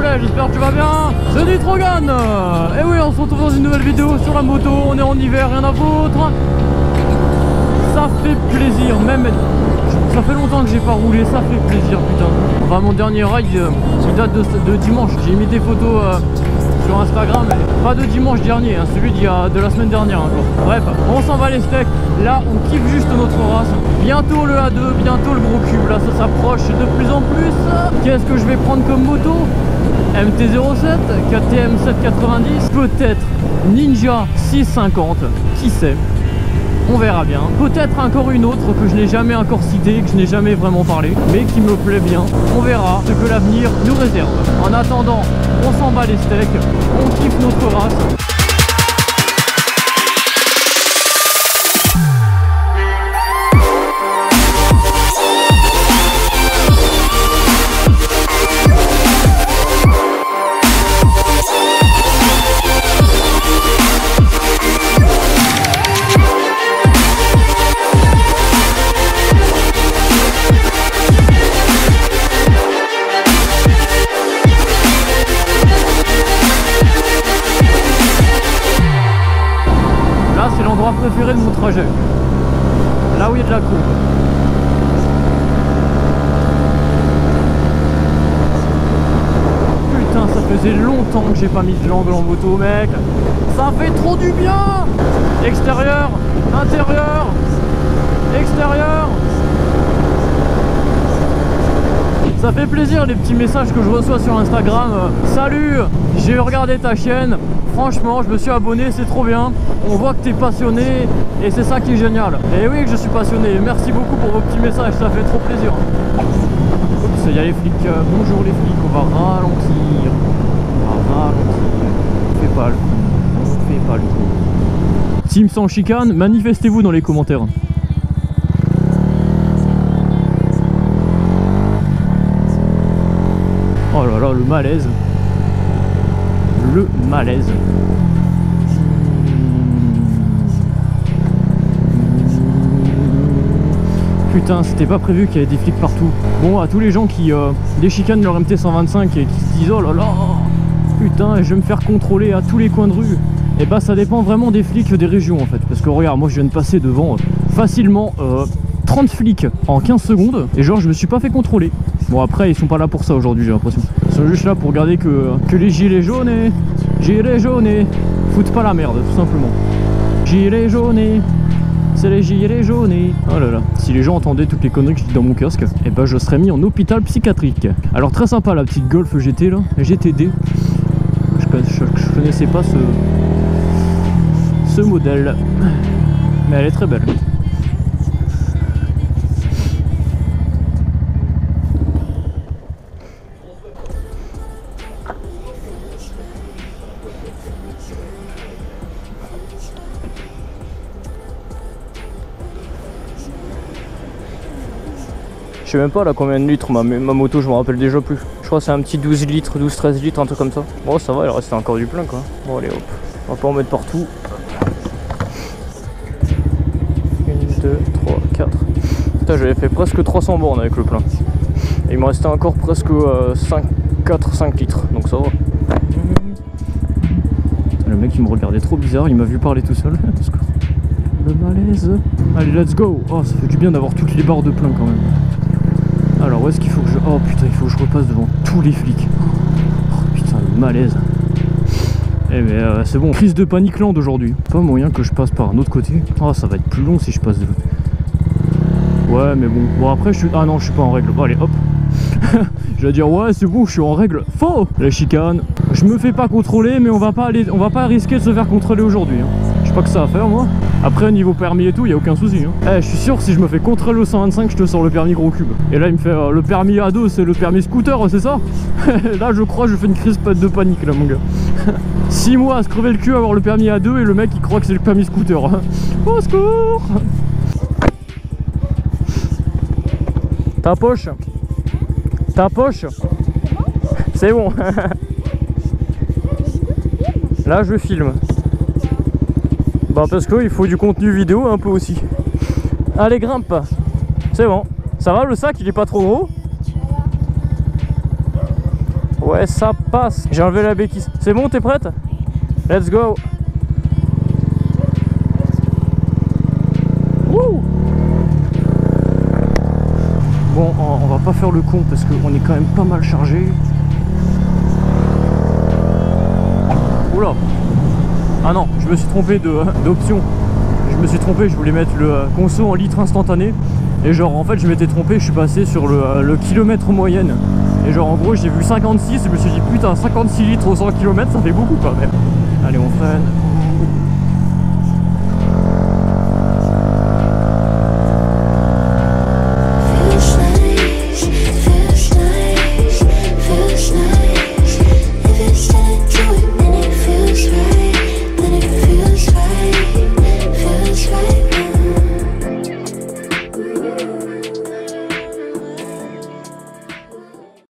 là, j'espère que tu vas bien. C'est Nitrogan. Et oui, on se retrouve dans une nouvelle vidéo sur la moto. On est en hiver, rien à foutre. Ça fait plaisir, même ça fait longtemps que j'ai pas roulé, ça fait plaisir, putain. Enfin, mon dernier ride, il date de dimanche. J'ai mis des photos sur Instagram, pas de dimanche dernier, hein, celui de la semaine dernière encore. Bref, on s'en va les steaks. Là, on kiffe juste notre race. Bientôt le A2, bientôt le gros cube. Là, ça s'approche de plus en plus. Qu'est-ce que je vais prendre comme moto? MT-07, KTM 790, peut-être Ninja 650, qui sait? On verra bien. Peut-être encore une autre que je n'ai jamais encore citée, que je n'ai jamais vraiment parlé, mais qui me plaît bien. On verra ce que l'avenir nous réserve. En attendant, on s'en bat les steaks, on kiffe notre race. Préféré de mon trajet, là où il y a de la courbe. Putain, ça faisait longtemps que j'ai pas mis de l'angle en moto, mec. Ça fait trop du bien. Extérieur, intérieur, extérieur. Ça fait plaisir les petits messages que je reçois sur Instagram. Salut, j'ai regardé ta chaîne. Franchement, je me suis abonné, c'est trop bien. On voit que t'es passionné et c'est ça qui est génial. Et oui, que je suis passionné. Merci beaucoup pour vos petits messages, ça fait trop plaisir. Oups, il y a les flics. Bonjour les flics, on va ralentir. On va ralentir. Fais pas le coup. Fais pas le coup. Team sans chicane, manifestez-vous dans les commentaires. Oh là là, le malaise. Le malaise. Putain, c'était pas prévu qu'il y avait des flics partout. Bon, à tous les gens qui déchicanent leur MT-125 et qui se disent oh là là, putain, je vais me faire contrôler à tous les coins de rue. Et bah, ça dépend vraiment des flics des régions en fait. Parce que regarde, moi je viens de passer devant facilement 30 flics en 15 secondes et genre je me suis pas fait contrôler. Bon, après ils sont pas là pour ça aujourd'hui, j'ai l'impression. Ils sont juste là pour regarder que les gilets jaunes foutent pas la merde, tout simplement. Gilets jaunes, c'est les gilets jaunes. Oh là là, si les gens entendaient toutes les conneries que je dis dans mon casque, eh ben je serais mis en hôpital psychiatrique. Alors très sympa la petite Golf GT là, GTD. Je connaissais pas ce modèle, mais elle est très belle. Je sais même pas là combien de litres, ma moto je me rappelle déjà plus. Je crois que c'est un petit 12 litres, 12-13 litres, un truc comme ça. Bon ça va, il reste encore du plein quoi. Bon allez hop, on va pas en mettre partout. 1, 2, 3, 4. Putain j'avais fait presque 300 bornes avec le plein. Et il me restait encore presque 4-5 litres, donc ça va. Le mec il me regardait trop bizarre, il m'a vu parler tout seul. Le malaise. Allez let's go. Oh ça fait du bien d'avoir toutes les barres de plein quand même. Alors où est-ce qu'il faut que je... Oh putain, il faut que je repasse devant tous les flics. Oh putain, le malaise. Eh mais c'est bon, crise de panique land aujourd'hui. Pas moyen que je passe par un autre côté. Oh ça va être plus long si je passe de l'autre. Ouais mais bon, bon après je suis... Ah non, je suis pas en règle. Bon allez hop. Je vais dire ouais c'est bon, je suis en règle. Faux. La chicane. Je me fais pas contrôler mais on va pas risquer de se faire contrôler aujourd'hui. Hein. J'ai pas que ça à faire moi. Après au niveau permis et tout, il n'y a aucun souci. Hein. Eh, je suis sûr que si je me fais contrôler au 125, je te sors le permis gros cube. Et là il me fait le permis A2, c'est le permis scooter, c'est ça? Là je crois que je fais une crise de panique là mon gars. 6 mois à se crever le cul à avoir le permis A2 et le mec il croit que c'est le permis scooter. Au secours. Ta poche? Ta poche? C'est bon. Là je filme. Bah parce qu'il faut du contenu vidéo un peu aussi. Allez grimpe. C'est bon. Ça va le sac, il est pas trop gros? Ouais, ça passe. J'ai enlevé la béquille. C'est bon, t'es prête? Let's go. Wouh. Bon, on va pas faire le con parce qu'on est quand même pas mal chargé. Oula. Ah non, je me suis trompé d'option. Je me suis trompé, je voulais mettre le conso en litres instantané. Et genre en fait je m'étais trompé, je suis passé sur le kilomètre moyenne. Et genre en gros j'ai vu 56 et je me suis dit putain 56 litres au 100 km ça fait beaucoup quand même. Allez on freine.